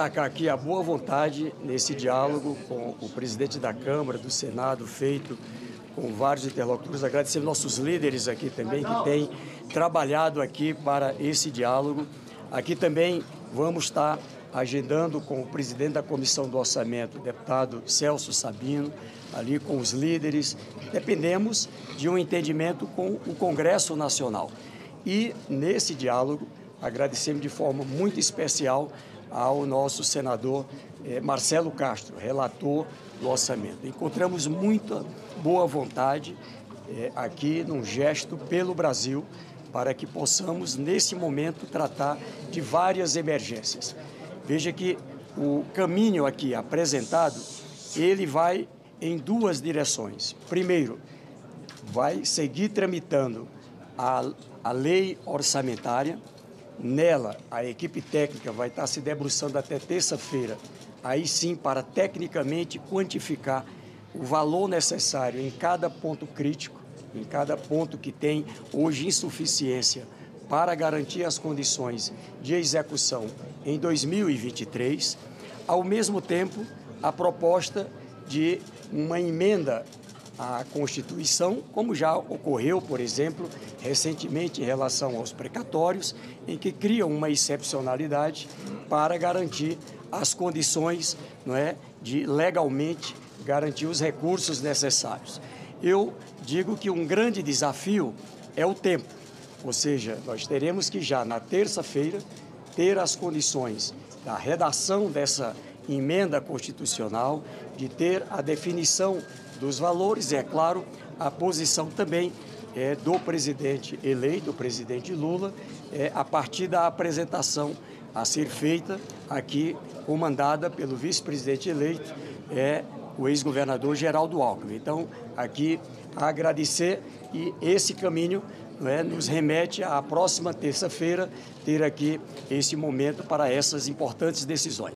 destacar aqui a boa vontade nesse diálogo com o presidente da Câmara, do Senado, feito com vários interlocutores. Agradecer nossos líderes aqui também, que têm trabalhado aqui para esse diálogo. Aqui também vamos estar agendando com o presidente da Comissão do Orçamento, o deputado Celso Sabino, ali com os líderes. Dependemos de um entendimento com o Congresso Nacional. E, nesse diálogo, agradecemos de forma muito especial ao nosso senador Marcelo Castro, relator do orçamento. Encontramos muita boa vontade aqui num gesto pelo Brasil para que possamos, nesse momento, tratar de várias emergências. Veja que o caminho aqui apresentado, ele vai em duas direções. Primeiro, vai seguir tramitando a lei orçamentária. Nela, a equipe técnica vai estar se debruçando até terça-feira, aí sim, para tecnicamente quantificar o valor necessário em cada ponto crítico, em cada ponto que tem hoje insuficiência para garantir as condições de execução em 2023. Ao mesmo tempo, a proposta de uma emenda à Constituição, como já ocorreu, por exemplo, recentemente em relação aos precatórios, em que criam uma excepcionalidade para garantir as condições, não é, de legalmente garantir os recursos necessários. Eu digo que um grande desafio é o tempo, ou seja, nós teremos que já na terça-feira ter as condições da redação dessa emenda constitucional, de ter a definição dos valores, é claro, a posição também do presidente eleito, o presidente Lula, a partir da apresentação a ser feita aqui, comandada pelo vice-presidente eleito, o ex-governador Geraldo Alckmin. Então, aqui, agradecer, e esse caminho nos remete à próxima terça-feira ter aqui esse momento para essas importantes decisões.